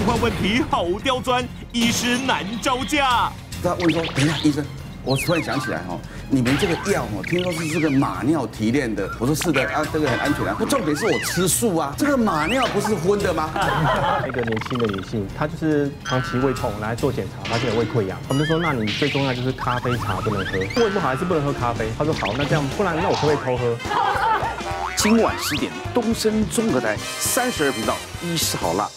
病患问题好刁钻，医师难招架。他问说：“等一下，医生，我突然想起来哈，你们这个药哦，听说是这个马尿提炼的。”我说：“是的啊，这个很安全啊。不，重点是我吃素啊，这个马尿不是荤的吗？”一个年轻的女性，她就是长期胃痛，来做检查，发现有胃溃疡。我们就说：“那你最重要就是咖啡、茶不能喝，胃不好还是不能喝咖啡。”她说：“好，那这样不然那我可不可以偷喝？”今晚10点，东森综合台32频道，医师好辣。